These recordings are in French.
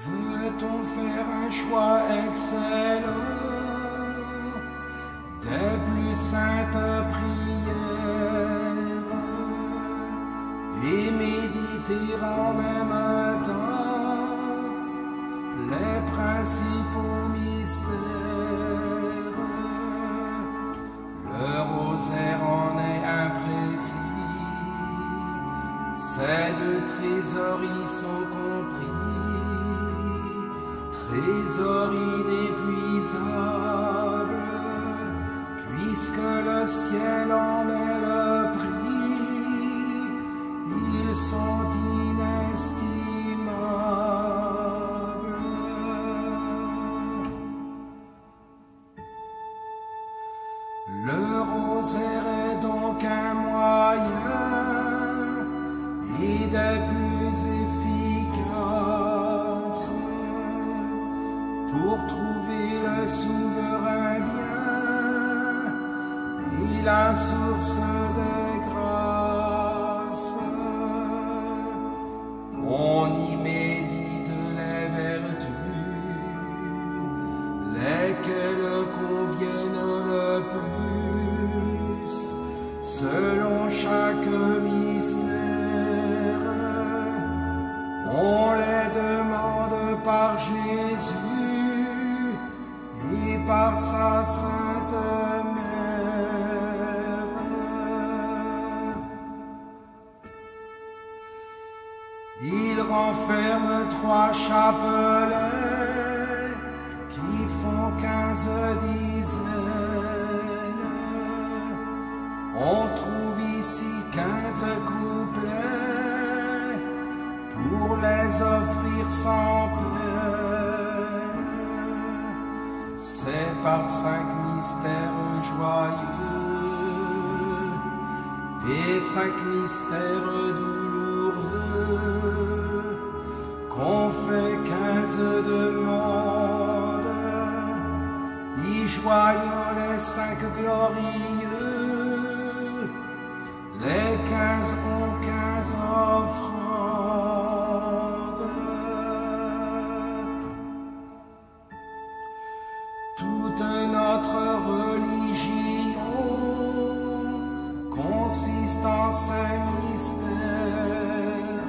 Veut-on faire un choix excellent des plus saintes prières et méditer en même temps les principaux mystères? Le rosaire en est imprécis, c'est de trésorerie sont compris. Trésor inépuisable, puisque le ciel en est le prix, ils sont inestimables. Le rosaire est donc un moyen, et des plus efficaces, pour trouver le souverain bien et la source des grâces. On y médite les vertus, lesquelles conviennent le plus, selon chaque mystère. On les demande par Jésus, et par sa sainte mère. Il renferme 3 chapelets qui font 15 dizaines. On trouve ici 15 couplets pour les offrir sans plaire. C'est par 5 mystères joyeux et 5 mystères douloureux qu'on fait 15 demandes, y joignant les 5 glorieux, les 15 ont 15 offrandes. Toute notre religion consiste en ces mystères,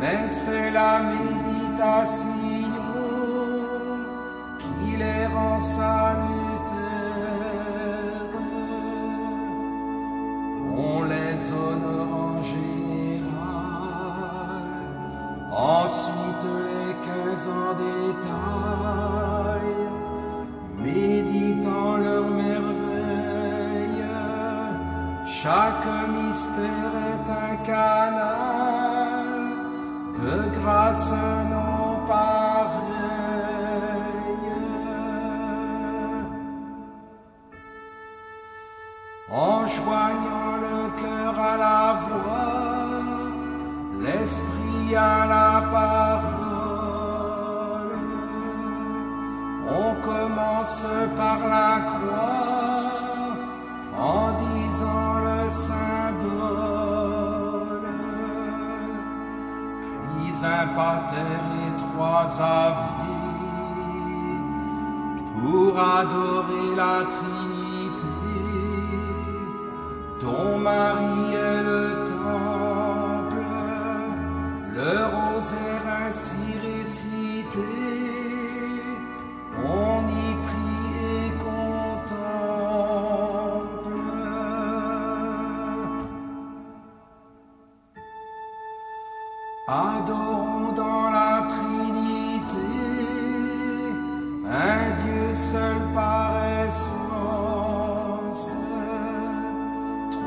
mais c'est la méditation qui les rend salutaires. On les honore en général, ensuite les 15 en détail, méditant leurs merveilles. Chaque mystère est un canal de grâce non pareille. En joignant le cœur à la voix, l'esprit à la parole, on commence par la croix en disant le symbole, puis un pater et 3 avis pour adorer la Trinité dont Marie est le temple. Le rosaire ainsi récité, on y prie et contemple. Adorons dans la Trinité un Dieu seul par essence,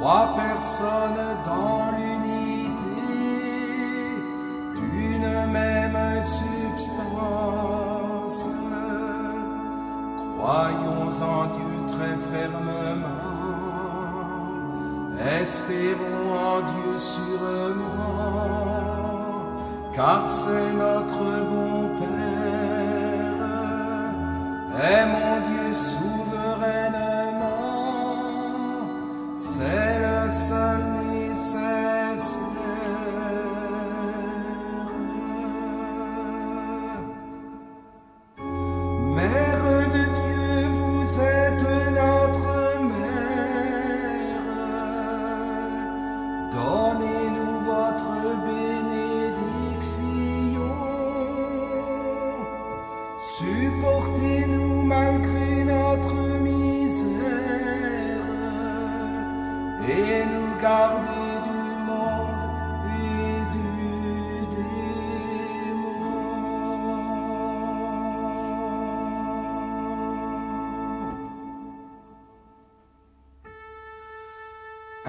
3 personnes dans l'unité d'une même substance. Croyons en Dieu très fermement, espérons en Dieu sûrement, car c'est notre bon Père. Aimons Dieu souverainement, c'est le seul nécessaire.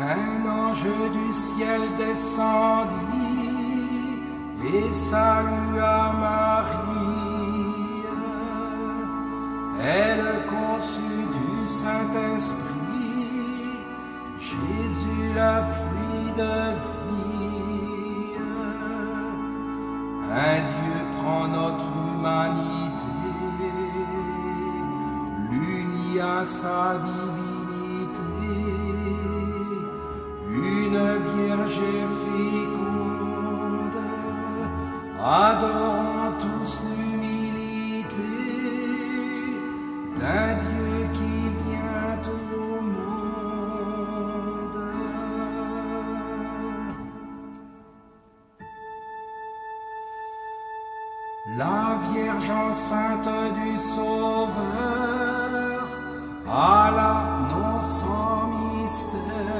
Un ange du ciel descendit et salua Marie. Elle conçut du Saint-Esprit, Jésus le fruit de vie. Un Dieu prend notre humanité, l'unit à sa divinité. Une Vierge féconde, adorant tous l'humilité d'un Dieu qui vient au monde. La Vierge enceinte du Sauveur alla non sans mystère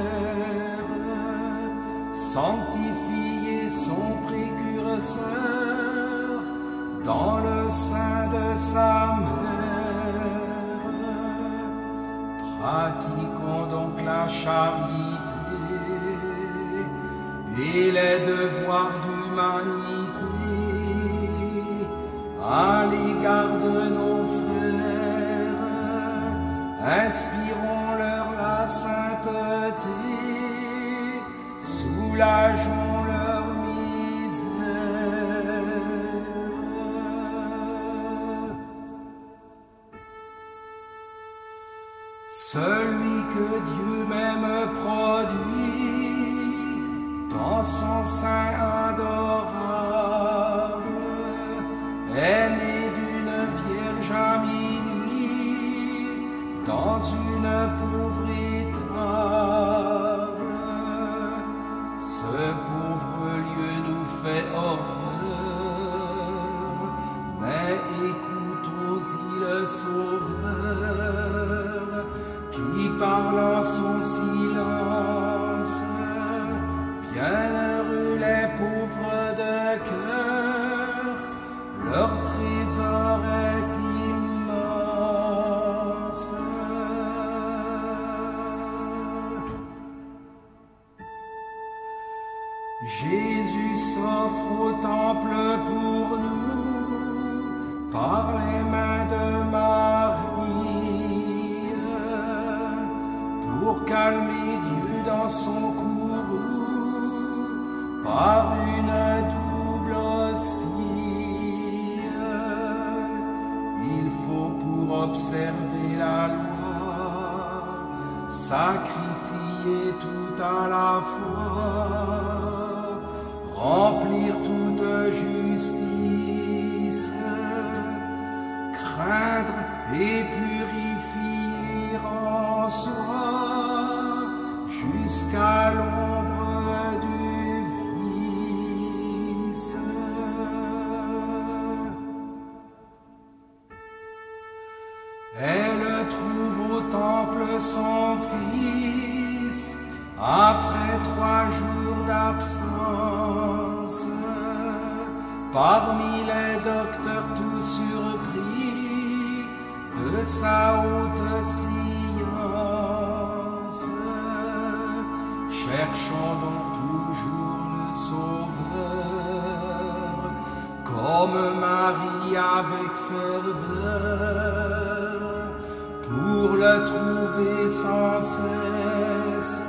sanctifier son précurseur dans le sein de sa mère. Pratiquons donc la charité et les devoirs d'humanité à l'égard de nos frères. Inspirons-leur la sainteté, soulageons leur misère. Celui que Dieu même produit dans son sein adorable est né d'une vierge à minuit dans une pauvre étable. Ce pauvre lieu nous fait horreur, mais écoutons-y le Sauveur, qui parle en son silence. Bienheureux les pauvres de cœur, leur trésor est immense. Jésus s'offre au temple pour nous par les mains de Marie, pour calmer Dieu dans son courroux par une double hostie. Il faut pour observer la loi sacrifier tout à la fois, remplir toute justice, craindre et purifier en soi jusqu'à l'ombre du vice. Elle trouve au temple son fils après 3 jours d'absence. Parmi les docteurs tout surpris de sa haute science, cherchons donc toujours le Sauveur, comme Marie avec ferveur, pour le trouver sans cesse.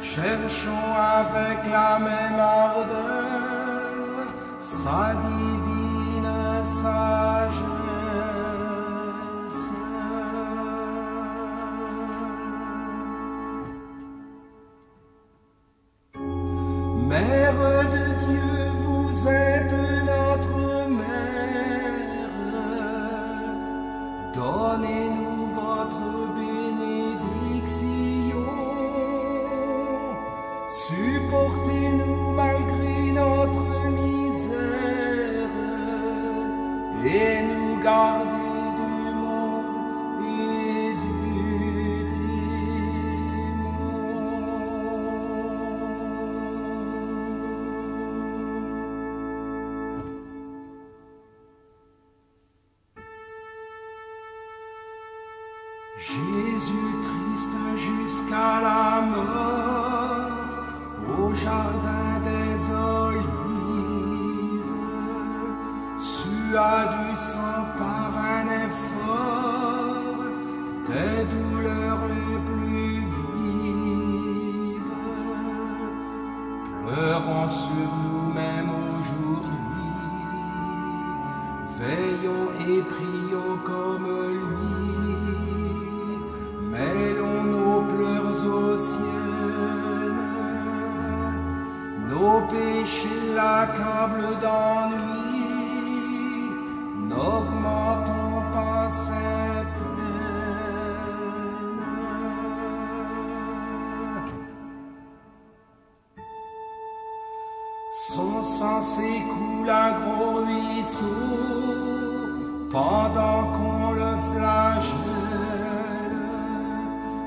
Cherchons avec la même ardeur sa divine sagesse. Mère de Dieu, vous êtes notre mère. Donnez-nous votre bénédiction. Supportez-nous malgré notre misère et Jésus triste jusqu'à la mort, au jardin des olives, sua du sang par un effort, des douleurs les plus vives, pleurons sur nous-mêmes aujourd'hui, veillons et prions comme lui. Mêlons nos pleurs au ciel, nos péchés l'accablent d'ennui, n'augmentons pas ses peines. Son sang s'écoule un gros ruisseau pendant qu'on le flagelle.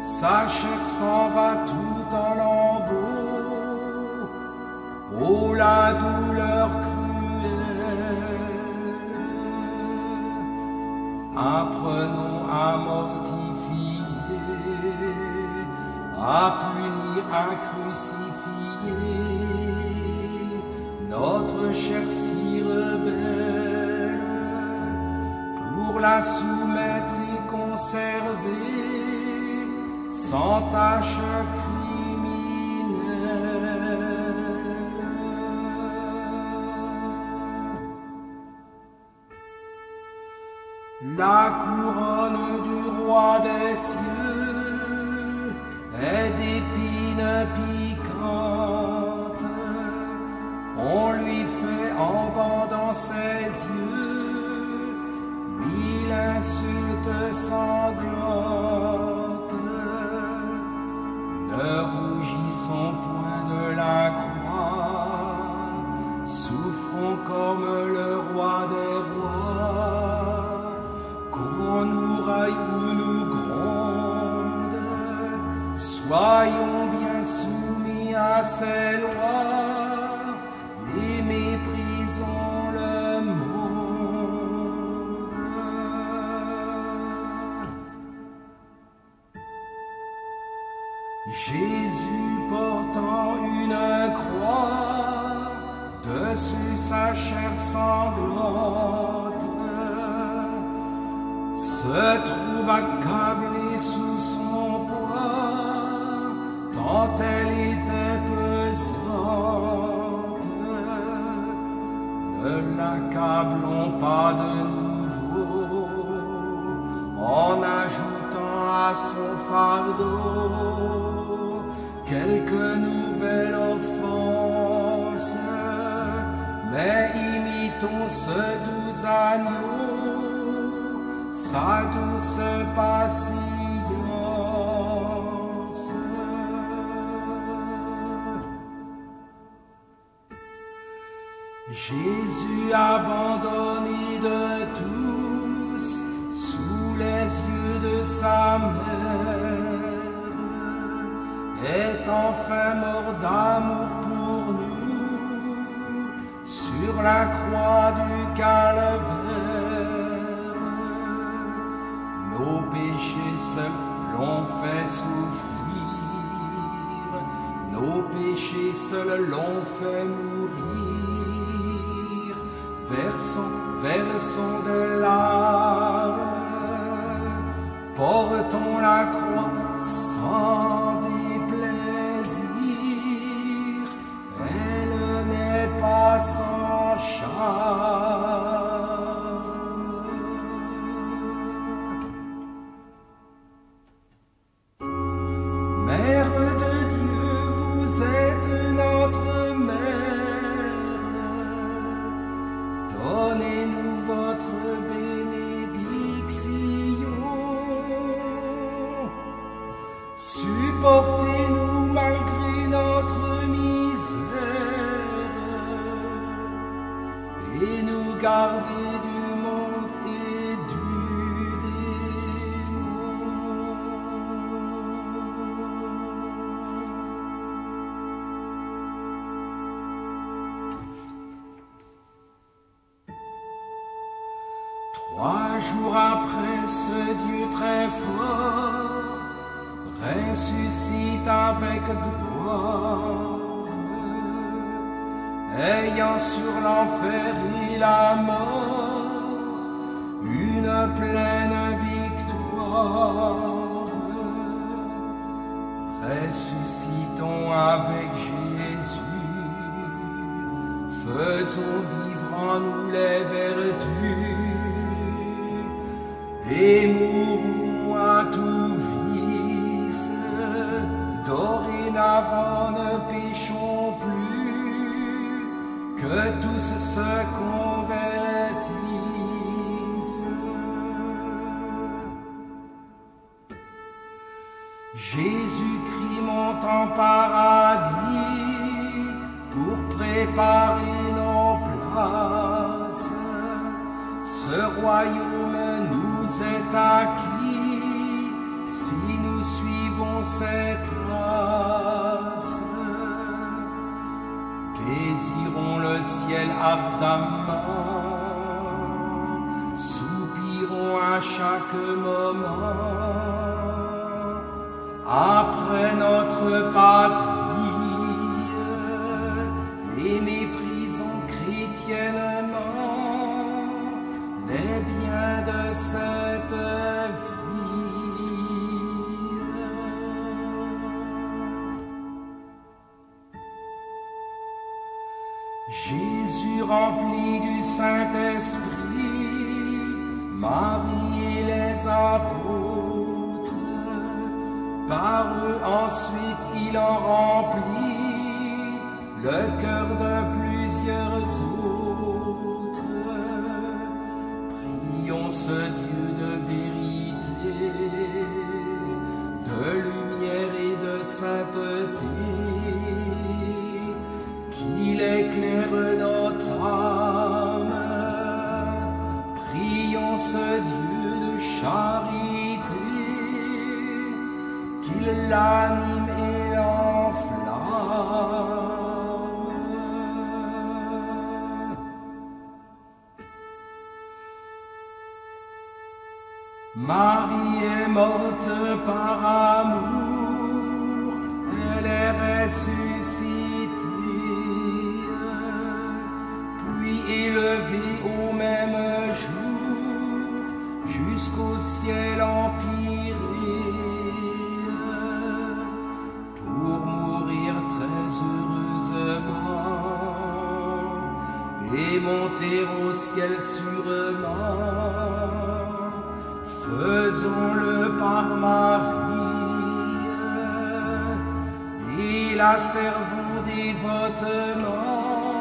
Sa chair s'en va tout en lambeaux, oh la douleur cruelle. Un prenom à mortifier, à punir, à crucifier, notre chair si rebelle, pour la soumettre et conserver, sans tâche criminelle. La couronne du roi des cieux est d'épines piquantes, on lui fait en bandant ses yeux mille insultes sanglantes. Ne rougissons point de la croix, souffrons comme le roi des rois, qu'on nous raille ou nous gronde, soyons bien soumis à ses lois, et méprisons le monde. Jésus portant une croix, dessus sa chair sanglante, se trouve accablé sous son poids, tant elle était pesante. Ne l'accablons pas de nouveau, en ajoutant à son fardeau quelque nouvelle offense, mais imitons ce doux agneau, sa douce patience. Jésus abandonné de tous, sous les yeux de sa mère, est enfin mort d'amour pour nous, sur la croix du calvaire. Nos péchés seuls l'ont fait souffrir, nos péchés seuls l'ont fait mourir. Versons des larmes, portons la croix sans sans charme. Mère de Dieu, vous êtes notre mère, donnez-nous votre bénédiction, supportez-nous malgré notre misère, et nous garder du monde et du démon. 3 jours après, ce Dieu très fort ressuscite avec gloire, ayant sur l'enfer et la mort une pleine victoire. Ressuscitons avec Jésus, faisons vivre en nous les vertus, et mourons à tout vice, dorénavant ne péchons plus, que tous se convertissent. Jésus-Christ monte en paradis pour préparer nos places. Ce royaume nous est acquis si nous suivons ses traces. Désirons le ciel ardemment, soupirons à chaque moment après notre patrie, et méprisons chrétiennement les biens de cette vie. Jésus rempli du Saint-Esprit, Marie et les apôtres, par eux ensuite il en remplit le cœur de plusieurs autres. Prions ce Dieu de vérité, de lumière et de sainteté, qu'il éclaire notre âme. Prions ce Dieu de charité, qu'il l'anime et l'enflamme. Marie est morte par amour, elle est ressuscitée, puis élevée au même jour jusqu'au ciel empyrée, pour mourir très heureusement et monter au ciel sûrement. Faisons-le par Marie, et la servons dévotement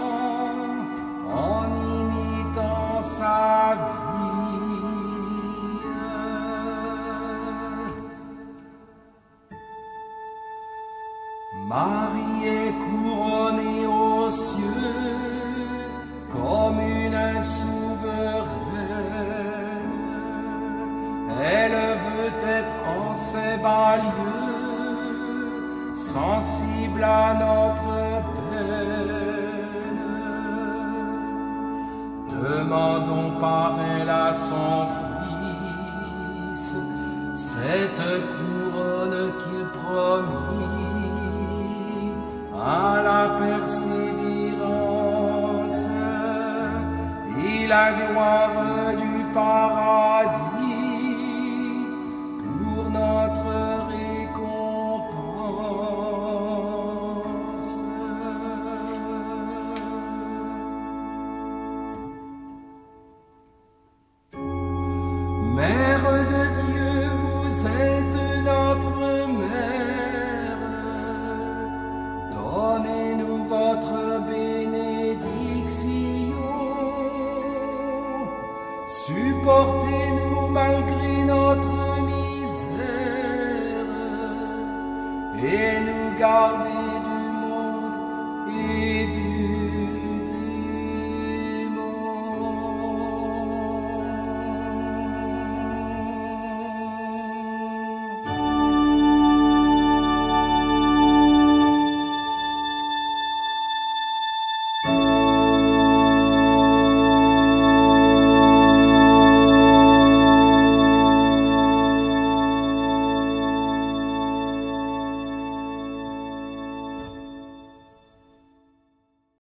en imitant sa vie. Marie est couronnée aux cieux comme une souveraine. Elle veut être en ces bas lieux, sensible à notre peine. Demandons par elle à son Fils cette couronne qu'il promit à la persévérance et la gloire du paradis. Mère de Dieu, vous êtes notre mère, donnez-nous votre bénédiction, supportez-nous malgré notre misère et nous gardez